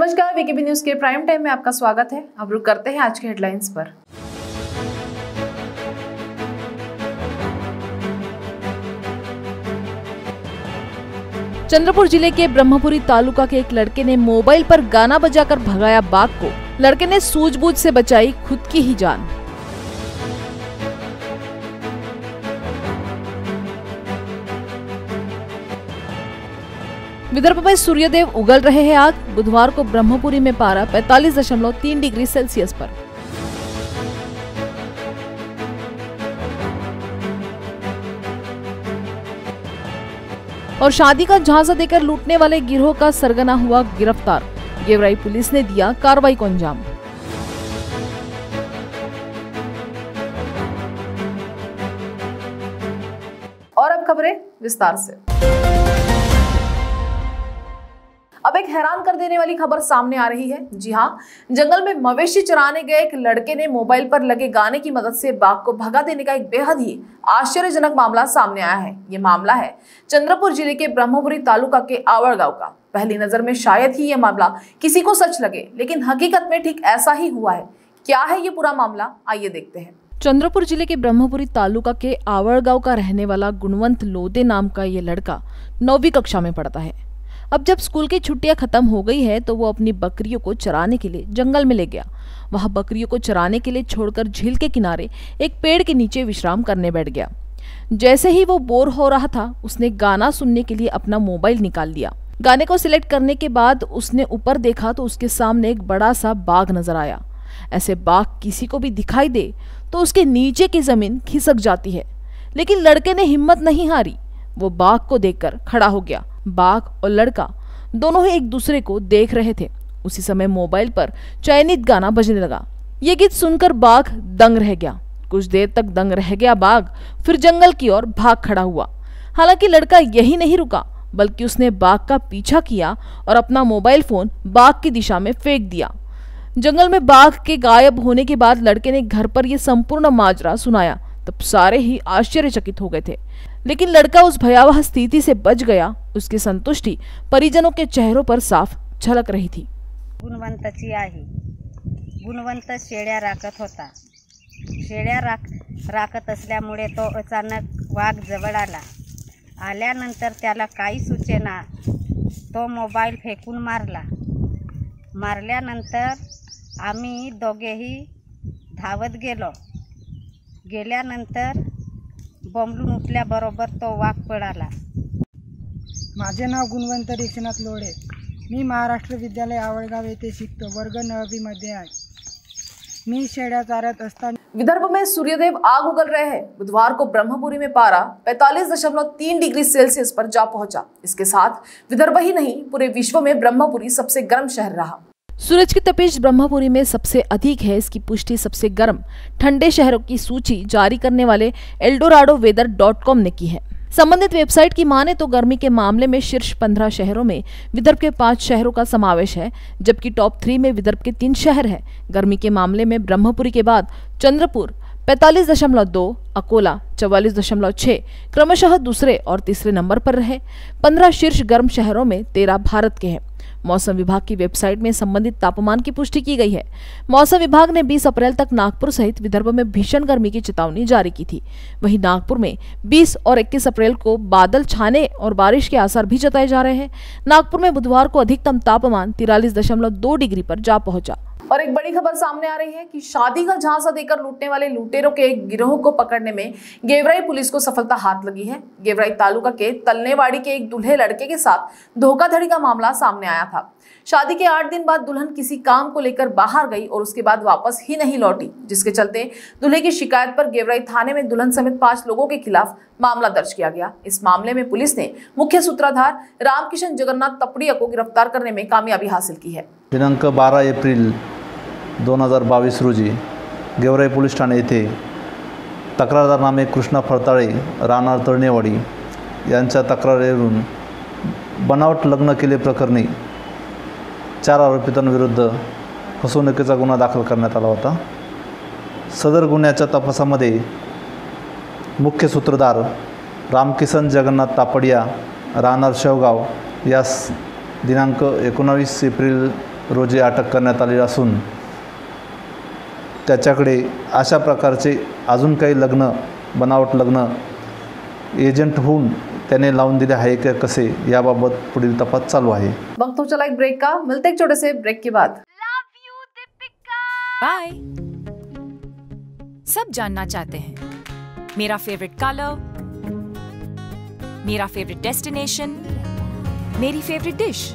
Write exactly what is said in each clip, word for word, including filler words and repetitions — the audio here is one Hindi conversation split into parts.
नमस्कार, वीकेबी न्यूज़ के प्राइम टाइम में आपका स्वागत है। अब रुक करते हैं आज के हेडलाइंस पर। चंद्रपुर जिले के ब्रह्मपुरी तालुका के एक लड़के ने मोबाइल पर गाना बजाकर भगाया बाघ को। लड़के ने सूझबूझ से बचाई खुद की ही जान। विदर्भ में सूर्यदेव उगल रहे हैं आज। बुधवार को ब्रह्मपुरी में पारा पैंतालीस दशमलव तीन डिग्री सेल्सियस पर। और शादी का झांसा देकर लूटने वाले गिरोह का सरगना हुआ गिरफ्तार। गेवराई पुलिस ने दिया कार्रवाई को अंजाम। और अब खबरें विस्तार से। अब एक हैरान कर देने वाली खबर सामने आ रही है। जी हाँ, जंगल में मवेशी चराने गए एक लड़के ने मोबाइल पर लगे गाने की मदद से बाघ को भगा देने का एक बेहद ही आश्चर्यजनक मामला सामने आया है। ये मामला है चंद्रपुर जिले के ब्रह्मपुरी तालुका के आवर गांव का। पहली नजर में शायद ही ये मामला किसी को सच लगे, लेकिन हकीकत में ठीक ऐसा ही हुआ है। क्या है ये पूरा मामला, आइए देखते हैं। चंद्रपुर जिले के ब्रह्मपुरी तालुका के आवर गांव का रहने वाला गुणवंत लोदे नाम का ये लड़का नौवीं कक्षा में पढ़ता है। अब जब स्कूल की छुट्टियां खत्म हो गई है तो वो अपनी बकरियों को चराने के लिए जंगल में ले गया। वहां बकरियों को चराने के लिए छोड़कर झील के किनारे एक पेड़ के नीचे विश्राम करने बैठ गया। जैसे ही वो बोर हो रहा था, उसने गाना सुनने के लिए अपना मोबाइल निकाल लिया। गाने को सिलेक्ट करने के बाद उसने ऊपर देखा तो उसके सामने एक बड़ा सा बाघ नजर आया। ऐसे बाघ किसी को भी दिखाई दे तो उसके नीचे की जमीन खिसक जाती है, लेकिन लड़के ने हिम्मत नहीं हारी। वो बाघ को देखकर खड़ा हो गया। बाघ और लड़का दोनों ही एक दूसरे को देख रहे थे। उसी समय मोबाइल पर चयनित गाना बजने लगा। ये गीत सुनकर बाघ दंग रह गया। कुछ देर तक दंग रह गया बाघ, फिर जंगल की ओर भाग खड़ा हुआ। हालांकि लड़का यही नहीं रुका, बल्कि उसने बाघ का पीछा किया और अपना मोबाइल फोन बाघ की दिशा में फेंक दिया। जंगल में बाघ के गायब होने के बाद लड़के ने घर पर यह संपूर्ण माजरा सुनाया। तब सारे ही आश्चर्यचकित हो गए थे, लेकिन लड़का उस भयावह स्थिति से बच गया। उसकी संतुष्टि परिजनों के चेहरों पर साफ झलक रही थी। गुणवंताची आई गुणवंत शेळ्या राखत होता। शेळ्या राख राखत असल्यामुळे तो अचानक वाघ जवळ आला। आल्यानंतर त्याला काही सुचेना, तो मोबाईल फेकून मारला। मारल्यानंतर आम्ही दोघेही धावत गेलो। गेल्यानंतर बॉम्बलून उठल्याबरोबर तो वाघ पळाला। माझे नाव गुणवंत रेखनाथ लोडे, मी महाराष्ट्र विद्यालय आवळगाव येथे शिकतो, वर्ग नववी मध्ये आहे। मी शेळ्या चारत असताना। विदर्भ में सूर्यदेव आग उगल रहे हैं। बुधवार को ब्रह्मपुरी में पारा पैंतालीस दशमलव तीन डिग्री सेल्सियस पर जा पहुंचा। इसके साथ विदर्भ ही नहीं, पूरे विश्व में ब्रह्मपुरी सबसे गर्म शहर रहा। सूरज की तपिश ब्रह्मपुरी में सबसे अधिक है। इसकी पुष्टि सबसे गर्म ठंडे शहरों की सूची जारी करने वाले एल्डोराडोवेदर डॉट कॉम ने की है। संबंधित वेबसाइट की माने तो गर्मी के मामले में शीर्ष पंद्रह शहरों में विदर्भ के पांच शहरों का समावेश है, जबकि टॉप थ्री में विदर्भ के तीन शहर हैं। गर्मी के मामले में ब्रह्मपुरी के बाद चंद्रपुर पैंतालीस दशमलव दो, अकोला चवालीस दशमलव छह क्रमशः दूसरे और तीसरे नंबर पर रहे। पंद्रह शीर्ष गर्म शहरों में तेरह भारत के हैं। मौसम विभाग की वेबसाइट में संबंधित तापमान की पुष्टि की गई है। मौसम विभाग ने बीस अप्रैल तक नागपुर सहित विदर्भ में भीषण गर्मी की चेतावनी जारी की थी। वहीं नागपुर में बीस और इक्कीस अप्रैल को बादल छाने और बारिश के आसार भी जताए जा रहे हैं। नागपुर में बुधवार को अधिकतम तापमान तैंतालीस दशमलव दो डिग्री पर जा पहुंचा। और एक बड़ी खबर सामने आ रही है कि शादी का झांसा देकर लूटने वाले लुटेरों के एक गिरोह को पकड़ने में गेवराई पुलिस को सफलता हाथ लगी है। गेवराई तालुका के तलनेवाड़ी के एक दूल्हे लड़के के साथ धोखाधड़ी का मामला सामने आया था। शादी के आठ दिन बाद दुल्हन किसी काम को लेकर बाहर गई और उसके बाद वापस ही नहीं लौटी, जिसके चलते दूल्हे की शिकायत पर गेवराई थाने में दुल्हन समेत पांच लोगों के खिलाफ मामला दर्ज किया गया। इस मामले में पुलिस ने मुख्य सूत्रधार रामकिशन जगन्नाथ तपड़िया को गिरफ्तार करने में कामयाबी हासिल की है। दिनांक बारह एप्रिल दोन हज़ार बावीस रोजी गेवराई पोलीस ठाणे येथे तक्रारदार नामे कृष्णा फळताळे राहणार तळणेवाडी यांच्या तक्रारीवरून बनावट लग्न केले प्रकरणी चार आरोपितांविरुद्ध फसवणुकीचा गुन्हा दाखल करण्यात आला होता। सदर गुन्ह्याच्या तपासामध्ये मुख्य सूत्रधार रामकिशन जगन्नाथ तपड़िया राहणार शेवगाव यास दिनांक एकोणावीस एप्रिल रोजी अटक करण्यात आलेली असून त्याच्याकडे अशा प्रकारचे अजून काही लग्न बनावट लग्न एजंट होऊन त्याने लावून दिले आहे की कसे याबाबत पुढील तपास चालू आहे। मग तो चला एक ब्रेक का मिलते एक छोटे से ब्रेक के बाद। बाय। सब जानना चाहते हैं मेरा फेवरेट कलर, मेरा फेवरेट डेस्टिनेशन, मेरी फेवरेट डिश,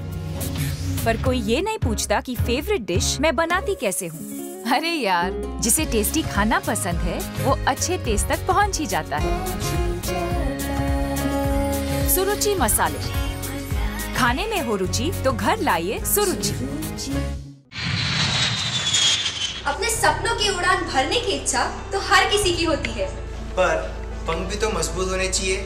पर कोई ये नहीं पूछता कि फेवरेट डिश मैं बनाती कैसे हूँ। अरे यार, जिसे टेस्टी खाना पसंद है वो अच्छे टेस्ट तक पहुँच ही जाता है। सुरुचि मसाले, खाने में हो रुचि तो घर लाइए सुरुचि। अपने सपनों की उड़ान भरने की इच्छा तो हर किसी की होती है, पर पंख भी तो मजबूत होने चाहिए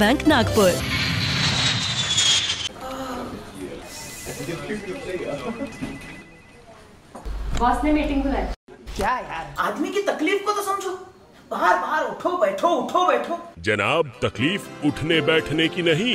बैंक नागपुर। बॉस ने मीटिंग बुलाई। क्या यार, आदमी की तकलीफ को तो समझो। बाहर बाहर उठो बैठो उठो बैठो। जनाब, तकलीफ उठने बैठने की नहीं,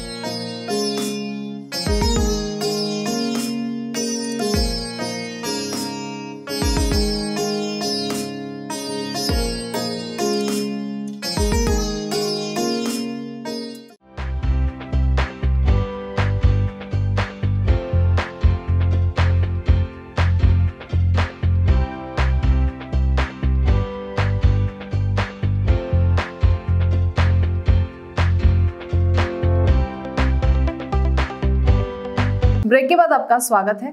ब्रेक के बाद आपका स्वागत है।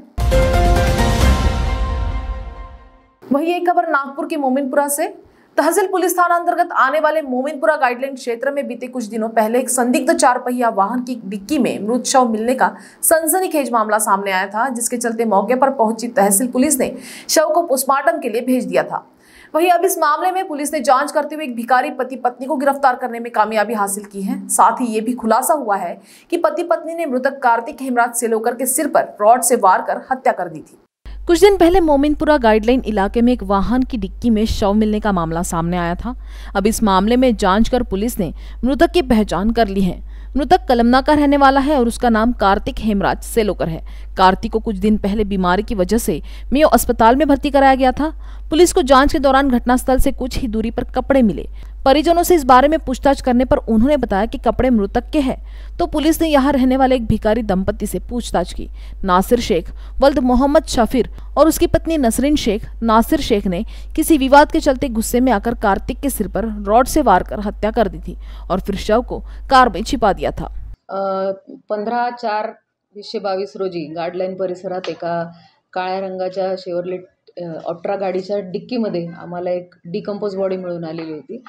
वही एक खबर नागपुर के मोमिनपुरा से। तहसील पुलिस थाना अंतर्गत आने वाले मोमिनपुरा गाइडलाइन क्षेत्र में बीते कुछ दिनों पहले एक संदिग्ध चार पहिया वाहन की डिक्की में मृत शव मिलने का सनसनीखेज मामला सामने आया था, जिसके चलते मौके पर पहुंची तहसील पुलिस ने शव को पोस्टमार्टम के लिए भेज दिया था। वहीं अब इस मामले में पुलिस ने जांच करते हुए एक भिखारी पति पत्नी को गिरफ्तार करने में कामयाबी हासिल की है। साथ ही ये भी खुलासा हुआ है कि पति पत्नी ने मृतक कार्तिक हेमराज सेलोकर के सिर पर रॉड से वार कर हत्या कर दी थी। कुछ दिन पहले मोमिनपुरा गाइडलाइन इलाके में एक वाहन की डिक्की में शव मिलने का मामला सामने आया था। अब इस मामले में जाँच कर पुलिस ने मृतक की पहचान कर ली है। मृतक कलमना का रहने वाला है और उसका नाम कार्तिक हेमराज सेलोकर है। कार्तिक को कुछ दिन पहले बीमारी की वजह से मेयो अस्पताल में भर्ती कराया गया था। पुलिस को जांच के दौरान घटनास्थल से कुछ ही दूरी पर कपड़े मिले। परिजनों से इस बारे में पूछताछ करने पर उन्होंने बताया कि कपड़े मृतक के हैं, तो पुलिस ने यहाँ रहने वाले एक भिखारी दंपति से पूछताछ की। नासिर शेख वल्द मोहम्मद शफीर और उसकी पत्नी नसरीन शेख। नासिर शेख ने किसी विवाद के चलते गुस्से में आकर कार्तिक के सिर पर रॉड से वार कर हत्या कर दी थी और फिर शव को कार में छिपा दिया था। पंधरा चार वीसशे बावीस रोजी गार्डलाईन परिसरात एका काळ्या रंगाच्या शेव्हरलेट ऑट्रा गाडीच्या डिक्कीमध्ये आम्हाला एक डिकम्पोज बॉडी मिळून आलेली होती।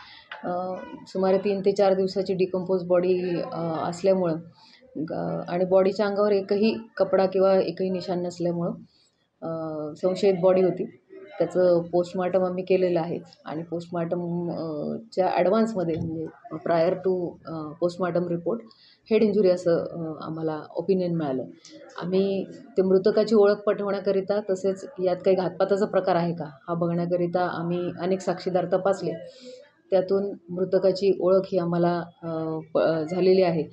सुमारे तीन ते चार दिवसाची डिकम्पोज बॉडी असल्यामुळं आणि बॉडीच्या अंगावर एकही कपडा किंवा एकही निशाण नसल्यामुळं संशयित बॉडी होती। त्याचं पोस्टमार्टम आम्ही केलेलं आहे आणि पोस्टमार्टमच्या ॲडव्हान्समध्ये म्हणजे prior to postmortem report head injury असं आम्हाला ओपिनियन मिळालं। आम्ही ते मृतकाची ओळख पटवण्याकरिता तसेच यात काही घातपाताचा प्रकार आहे का हा बघण्याकरिता आम्ही अनेक साक्षीदार तपासले। त्यातून मृतकाची ओळख ही आम्हाला झालेली आहे।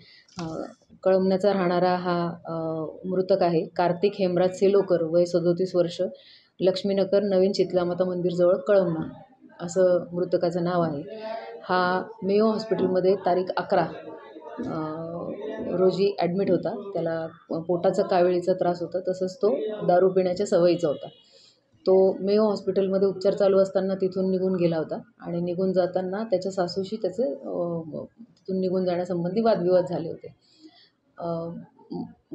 कळमण्याचा राहणारा हा मृतक आहे कार्तिक हेमराज सेलोकर, वय सदोतीस वर्ष, लक्ष्मीनगर नवीन चितलामाता मंदिरजवळ कळमना असं मृतकाचं नाव आहे। हा मेयो हॉस्पिटलमध्ये तारीख अकरा रोजी ॲडमिट होता। त्याला पोटाचा काविळीचा त्रास होता, तसंच तो दारू पिण्याच्या सवयीचा होता। तो मेयो हॉस्पिटलमध्ये उपचार चालू असताना तिथून निघून गेला होता आणि निघून जाताना त्याच्या सासूशी त्याचे तिथून निघून जाण्यासंबंधी वादविवाद झाले होते।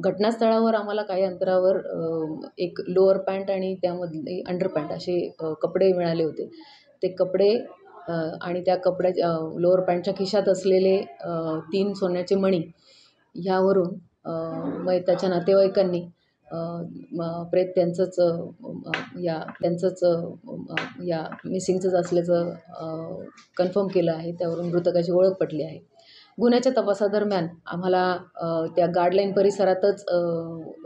घटनास्थळावर आम्हाला काही अंतरावर एक लोअर पॅन्ट आणि त्यामधले अंडर पॅन्ट असे कपडे मिळाले होते। ते कपडे आणि त्या कपड्याच्या लोअर पॅन्टच्या खिशात असलेले तीन सोन्याचे मणी ह्यावरून मग त्याच्या नातेवाईकांनी प्रेत त्यांचंच या त्यांचंच या मिसिंगचंच असल्याचं कन्फर्म केलं आहे। त्यावरून मृतकाची ओळख पटली आहे। गुन्ह्याच्या तपासादरम्यान आम्हाला त्या गार्डलाईन परिसरातच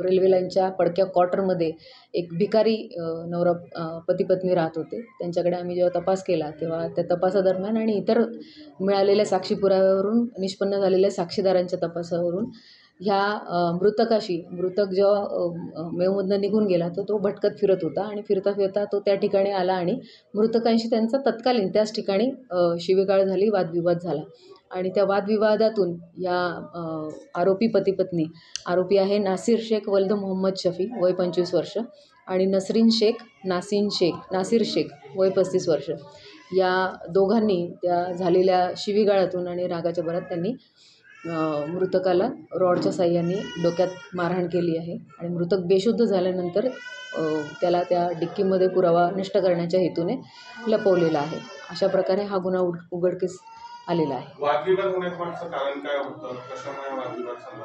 रेल्वे लाईनच्या पडक्या क्वार्टरमध्ये एक भिकारी नवरा पती पत्नी राहत होते। त्यांच्याकडे आम्ही जेव्हा तपास केला तेव्हा त्या तपासादरम्यान आणि इतर मिळालेल्या साक्षी पुराव्यावरून निष्पन्न झालेल्या साक्षीदारांच्या तपासावरून ह्या मृतकाशी मृतक जेव्हा मेवमधनं निघून गेला तो तो भटकत फिरत होता आणि फिरता फिरता तो त्या ठिकाणी आला आणि मृतकांशी त्यांचा तत्कालीन त्याच ठिकाणी शिवीगाळ झाली, वादविवाद झाला आणि त्या वादविवादातून या आरोपी पती पत्नी, आरोपी आहे नासिर शेख वल्द मोहम्मद शफी वय पंचवीस वर्ष आणि नसरीन शेख नासिन शेख नासिर शेख वय पस्तीस वर्ष, या दोघांनी त्या झालेल्या शिवीगाळातून आणि रागाच्या भरात त्यांनी मृतकाला रॉडच्या साह्याने डोक्यात मारहाण केली आहे आणि मृतक बेशुद्ध झाल्यानंतर त्याला त्या डिक्कीमध्ये पुरावा नष्ट करण्याच्या हेतूने लपवलेला आहे। अशा प्रकारे हा गुन्हा उघडकीस आलेला आहे। वादविवाद होण्याचं कारण काय होतं, कशामुळे वादविवाद झाला?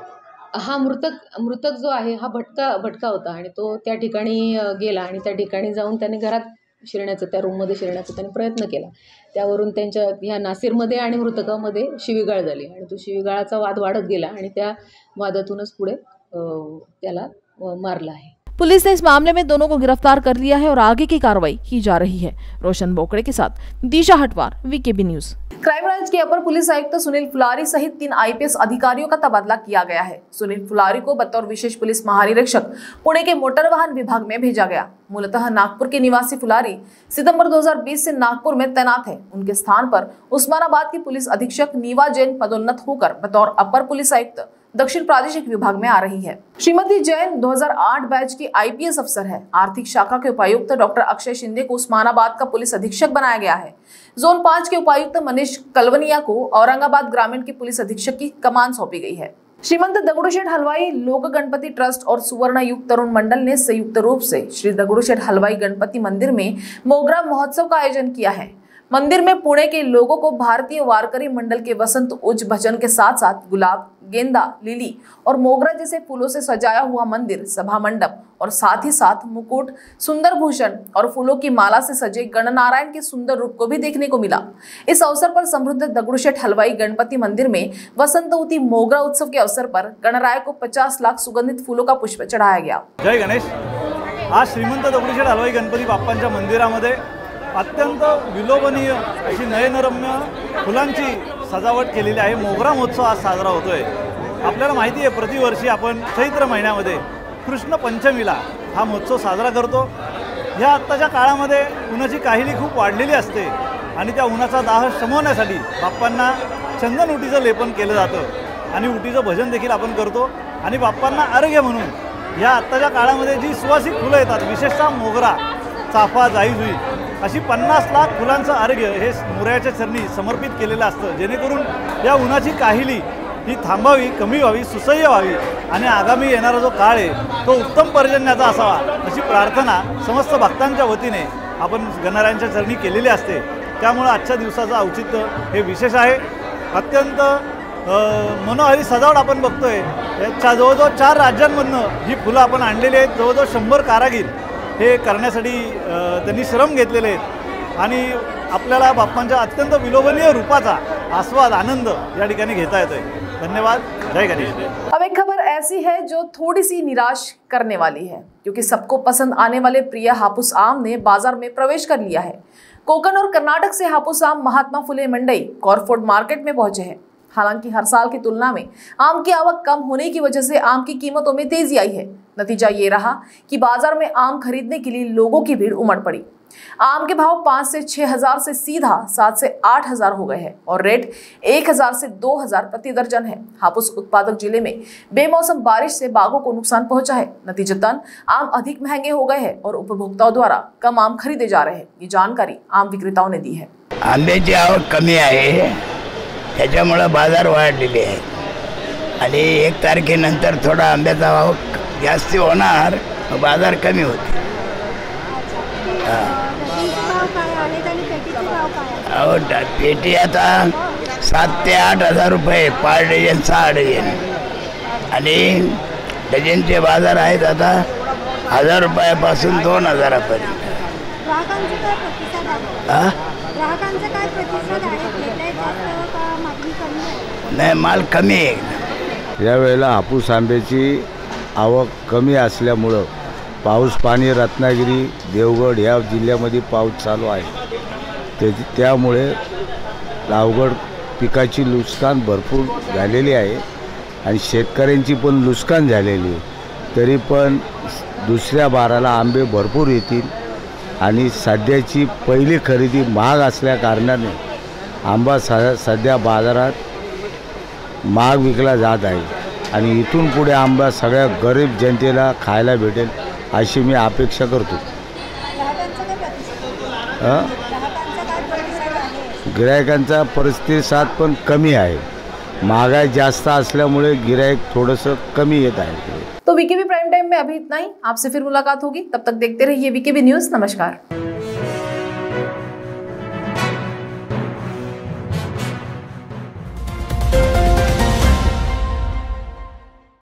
हा मृतक मृतक जो आहे हा भटका भटका होता आणि तो त्या ठिकाणी गेला आणि त्या ठिकाणी जाऊन त्याने घरात शिरण्याचा त्या रूममध्ये शिरण्याचा त्यांनी प्रयत्न केला। त्यावरून त्यांच्या ह्या नासिरमध्ये आणि मृतकामध्ये शिवीगाळ झाली आणि तो शिवीगाळाचा वाद वाढत गेला आणि त्या वादातूनच पुढे त्याला मारला आहे। पुलिस ने इस मामले में दोनों को गिरफ्तार कर लिया है और आगे की कार्रवाई की जा रही है। रोशन बोकड़े के साथ Disha Hatwar, VKB news. Crime branch के अपर पुलिस आयुक्त सुनील फुलारी सहित तीन आईपीएस अधिकारियों का तबादला किया गया है। सुनील फुलारी को बतौर विशेष पुलिस महानिरीक्षक पुणे के मोटर वाहन विभाग में भेजा गया। मूलतः नागपुर के निवासी फुलारी सितंबर दो हज़ार बीस से नागपुर में तैनात है। उनके स्थान पर उस्मानाबाद की पुलिस अधीक्षक नीवा जैन पदोन्नत होकर बतौर अपर पुलिस आयुक्त दक्षिण प्रादेशिक विभाग में आ रही है। श्रीमती जैन दो हज़ार आठ बैच की आईपीएस अफसर है। आर्थिक शाखा के उपायुक्त डॉक्टर अक्षय शिंदे को उस्मानाबाद का पुलिस अधीक्षक बनाया गया है। जोन पाँच के उपायुक्त मनीष कलवनिया को औरंगाबाद ग्रामीण की पुलिस अधीक्षक की कमान सौंपी गई है। श्रीमंत दगड़ू शेठ हलवाई लोक गणपति ट्रस्ट और सुवर्ण युग तरुण मंडल ने संयुक्त रूप से श्री दगड़ू शेठ हलवाई गणपति मंदिर में मोगरा महोत्सव का आयोजन किया है। मंदिर में पुणे के लोगों को भारतीय वारकरी मंडल के वसंत उज भजन के साथ साथ गुलाब, गेंदा, लिली और मोगरा जैसे फूलों से सजाया हुआ मंदिर, सभा मंडप और साथ ही साथ मुकुट, सुंदर भूषण और फूलों की माला से सजे गणनारायण के सुंदर रूप को भी देखने को मिला। इस अवसर पर समृद्ध दगड़ू शेठ हलवाई गणपति मंदिर में वसंतउती मोगरा उत्सव के अवसर पर गणराय को पचास लाख सुगंधित फूलों का पुष्प चढ़ाया गया। जय गणेश। आज श्रीमंत दगड़ू शेठ हलवाई गणपति बाप्पांच्या मंदिरामध्ये अत्यंत विलोभनीय अशी नयनरम्य फुलांची सजावट केलेली आहे। मोगरा महोत्सव आज साजरा होतोय। आपल्याला माहिती आहे प्रतिवर्षी आपण चैत्र महिन्यामध्ये कृष्ण पंचमीला हा महोत्सव साजरा करतो। ह्या आत्ताच्या काळामध्ये उन्हाची काहिली खूप वाढलेली असते आणि त्या उन्हाचा दाह शमवण्यासाठी बाप्पांना चंदन उटीचं लेपन केलं जातं आणि उटीचं भजन देखील आपण करतो आणि बाप्पांना अर्घ्य म्हणून ह्या आत्ताच्या काळामध्ये जी सुवासिक फुलं येतात, विशेषतः मोगरा, चाफा, जाईजुई अशी पन्नास लाख फुलांचं अर्घ्य हे मोगऱ्याच्या चरणी समर्पित केलेलं असतं, जेणेकरून या उन्हाची काहिली ही थांबावी, कमी व्हावी, सुसह्य व्हावी आणि आगामी येणारा जो काळ आहे तो उत्तम पर्जन्याचा असावा अशी प्रार्थना समस्त भक्तांच्या वतीने आपण गणरायांच्या चरणी केलेली असते। त्यामुळं आजच्या दिवसाचं औचित्य हे विशेष आहे। अत्यंत मनोहरी सजावट आपण बघतोय। याच्या जवळजवळ चार राज्यांमधनं ही फुलं आपण आणलेली आहेत। जवळजवळ शंभर कारागीर हे करण्यासाठी त्यांनी श्रम घेतलेले आहेत आणि आपल्याला बाप्पांच्या अत्यंत विलोभनीय रूपाचा आस्वाद, आनंद या ठिकाणी घेता येतोय। धन्यवाद। जय गणेश। अब एक खबर ऐसी है जो थोड़ी सी निराश करने वाली है, क्योंकि सबको पसंद आने वाले प्रिय हापुस आम ने बाजार में प्रवेश कर लिया है। कोकण और कर्नाटक से हापुस आम महात्मा फुले मंडई कॉर्फोर्ड मार्केट में पहुंचे हैं। हालांकि हर साल की तुलना में आम की आवक कम होने की वजह से आम की कीमतों में तेजी आई है। नतीजा ये रहा कि बाजार में आम खरीदने के लिए लोगों की भीड़ उमड़ पड़ी। आम के भाव पाँच से छः हजार से सीधा सात से आठ हजार हो गए हैं और रेट एक हजार से दो हजार प्रति दर्जन है। हापुस उत्पादक जिले में बेमौसम बारिश से बागों को नुकसान पहुंचा है। नतीजतन आम अधिक महंगे हो गए हैं और उपभोक्ताओं द्वारा कम आम खरीदे जा रहे हैं। ये जानकारी आम विक्रेताओं ने दी है। आंब्याची आवक कमी आहे, त्याच्यामुळे बाजार वाढलेले आहे आणि एक तारखेनंतर थोड़ा आंब्याचा आवक जास्त होणार, बाजार कमी होते। और पेटी आता सात ते आठ हजार रुपये पर डजन, सहा डजन आणि डजनचे बाजार आहेत आता हजार रुपयापासून दोन हजारापर्यंत। नाही, माल कमी आहे यावेळेला। हापूस आंब्याची आवक कमी असल्यामुळं पाऊस पाणी रत्नागिरी देवगढ़ या जिल्ह्यामध्ये पाऊस चालू आहे, त्याची त्यामुळे लावगड पिकाची नुकसान भरपूर झालेली आहे आणि शेतकऱ्यांची पण नुकसान झालेली आहे। तरी पण दुसऱ्या बाराला आंबे भरपूर येतील आणि सध्याची पहिली खरेदी महाग असल्या कारणाने आंबा सध्या बाजारात महाग विकला जात आहे आणि इथून पुढे आंबा सगळ्या गरीब जनतेला खायला भेटेल अशी मी अपेक्षा करतो। गिरायकांचा प्रतिसाद पण कमी आहे, महागाई जास्त असल्यामुळे गिरायक थोडंसं कमी येत आहे। तो वीकेबी प्राइम टाइम में अभी इतना ही, आपसे फिर मुलाकात होगी, तब तक देखते रहिए वीकेबी न्यूज़। नमस्कार।